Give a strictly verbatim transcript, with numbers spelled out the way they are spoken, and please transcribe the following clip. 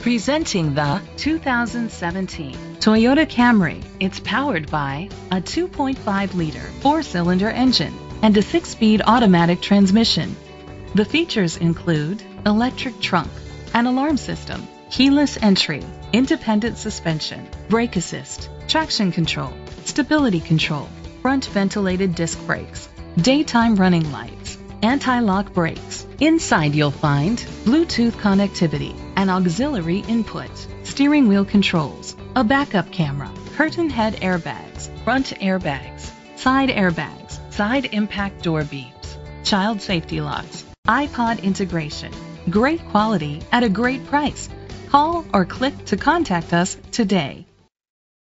Presenting the two thousand seventeen Toyota Camry. It's powered by a two point five liter four-cylinder engine and a six-speed automatic transmission. The features include electric trunk, an alarm system, keyless entry, independent suspension, brake assist, traction control, stability control, front ventilated disc brakes, daytime running lights, anti-lock brakes. Inside you'll find Bluetooth connectivity, an auxiliary input, steering wheel controls, a backup camera, curtain head airbags, front airbags, side airbags, side impact door beeps, child safety locks, iPod integration. Great quality at a great price. Call or click to contact us today.